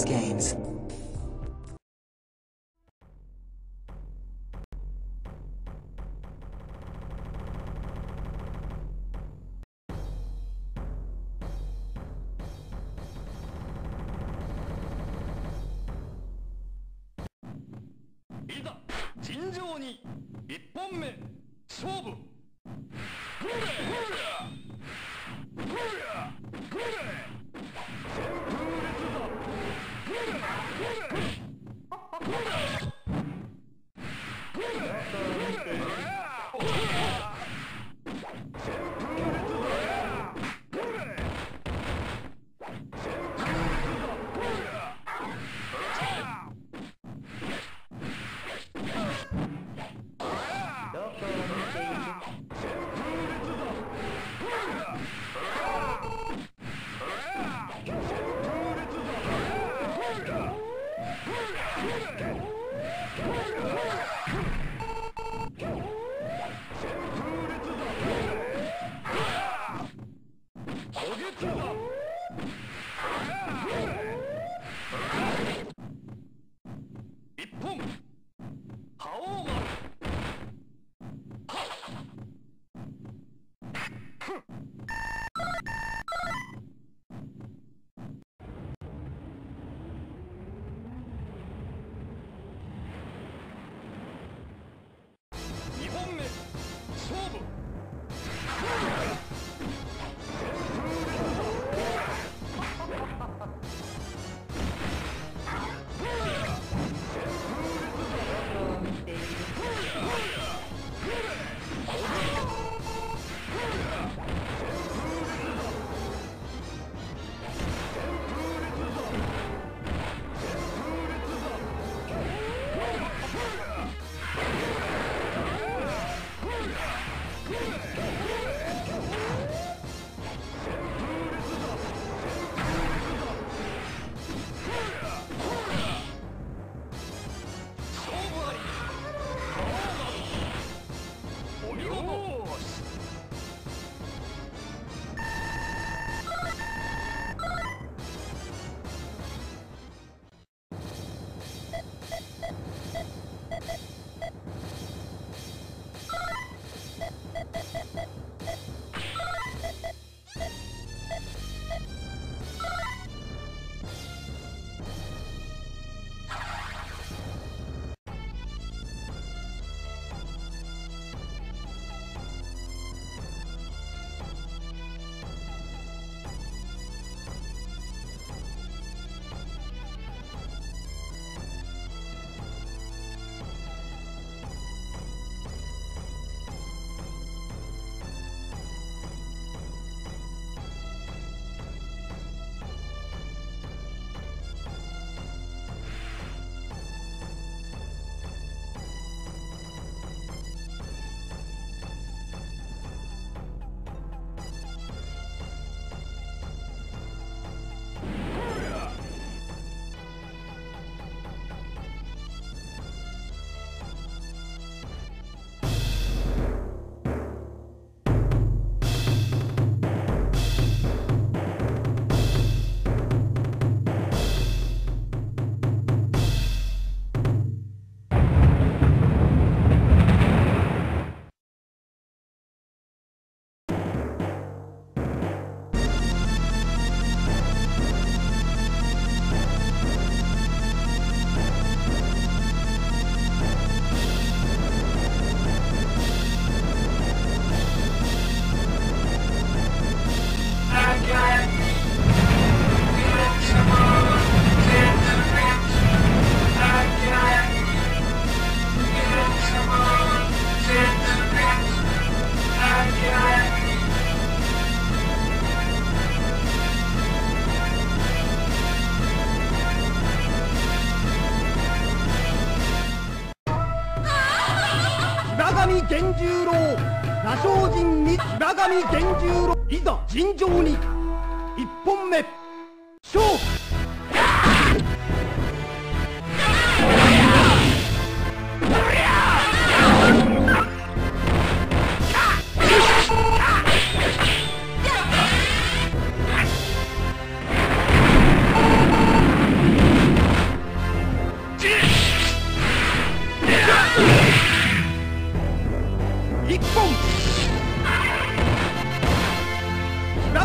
Boss Games.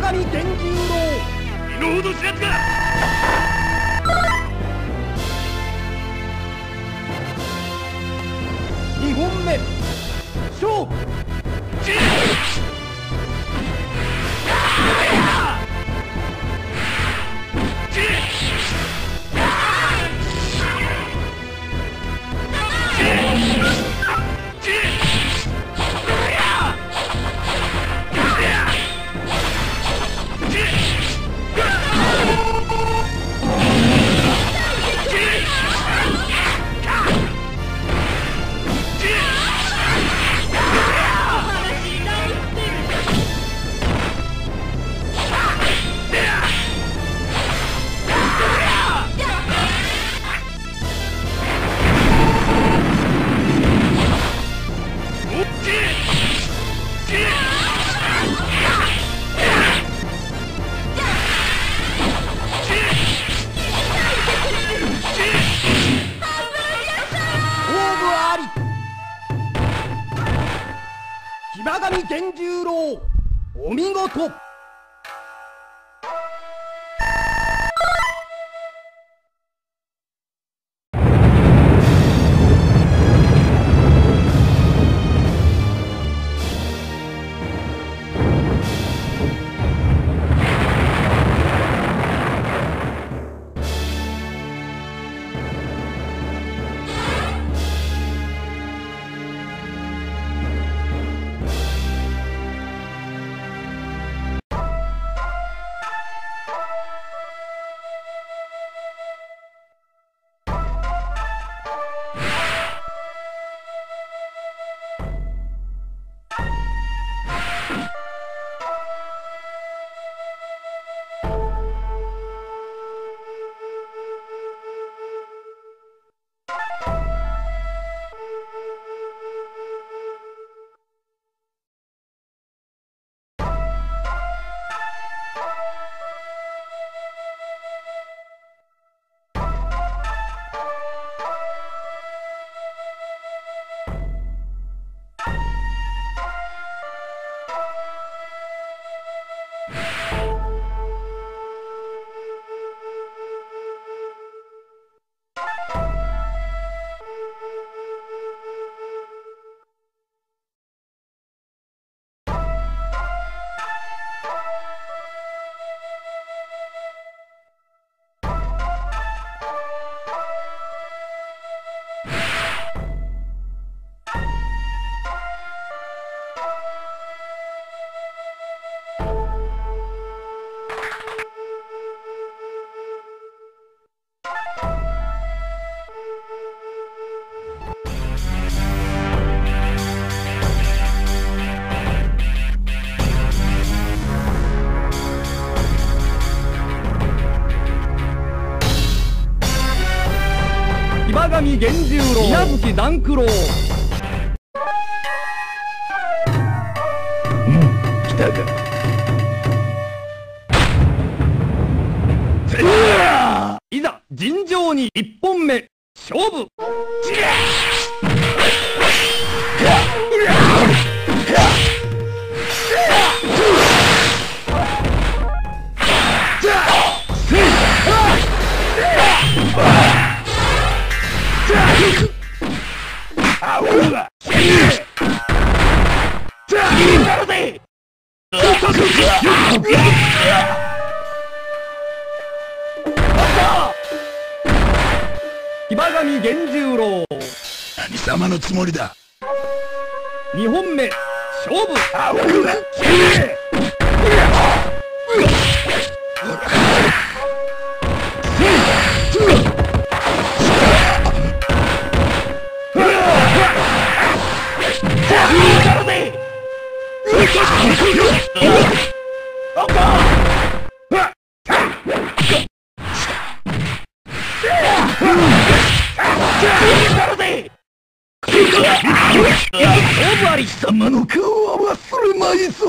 がり電気運動。身の程知らずか。 2本目勝負お見事。源十郎、稲月團九郎。来たか。いざ尋常に1本目勝負。騎馬神源十郎、何様のつもりだ。2本目勝負。貴様の顔は忘れまいぞ。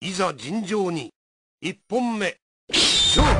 いざ尋常に一本目勝負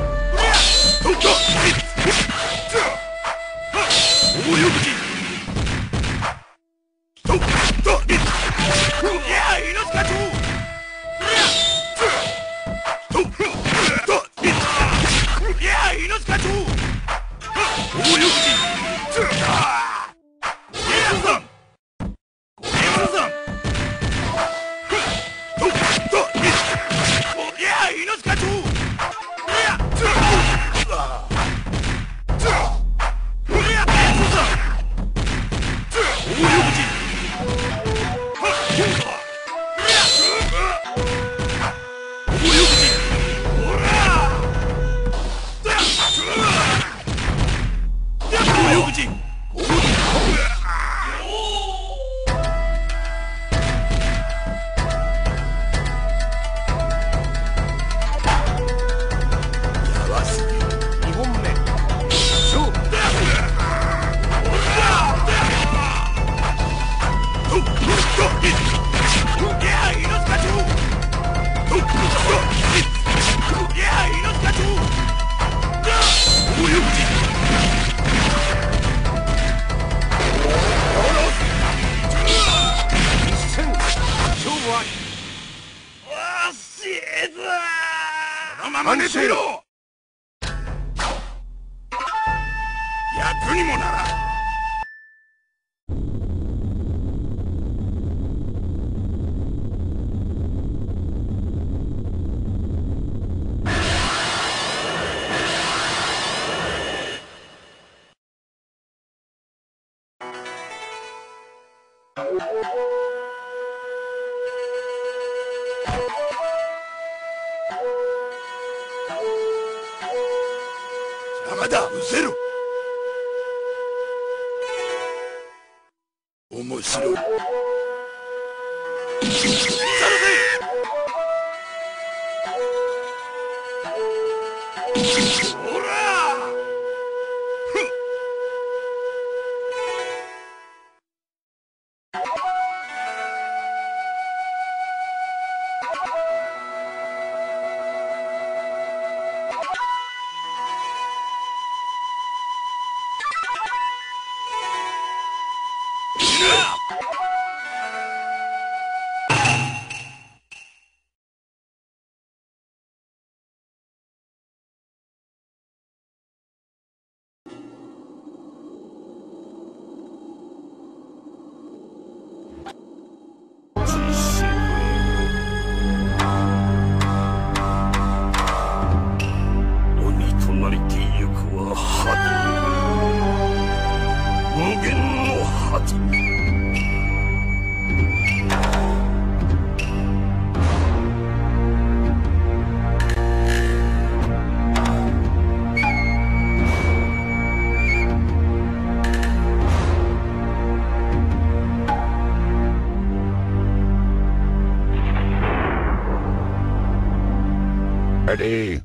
Ready.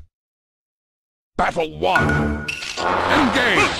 Battle 1. Engage.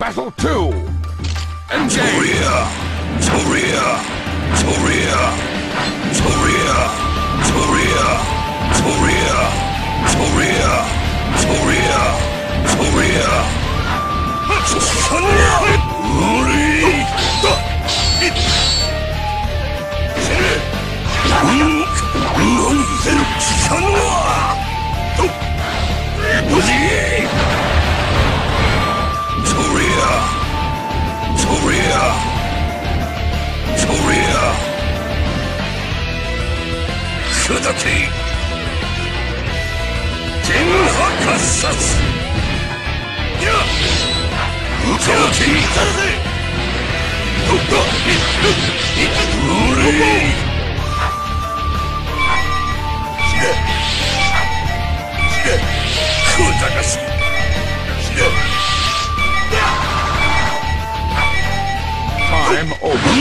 Battle 2. Engage. Time over.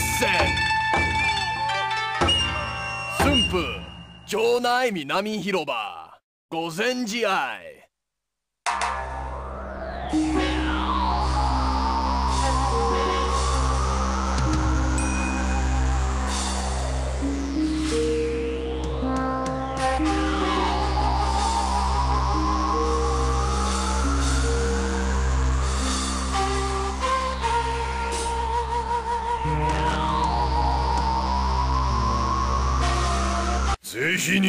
Listen! Sunpu, Chōnai Minami Hiroba, Gozenji Ai. She's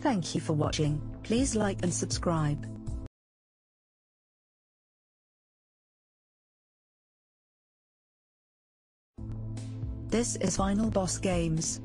Thank you for watching. Please like and subscribe. This is Final Boss Games.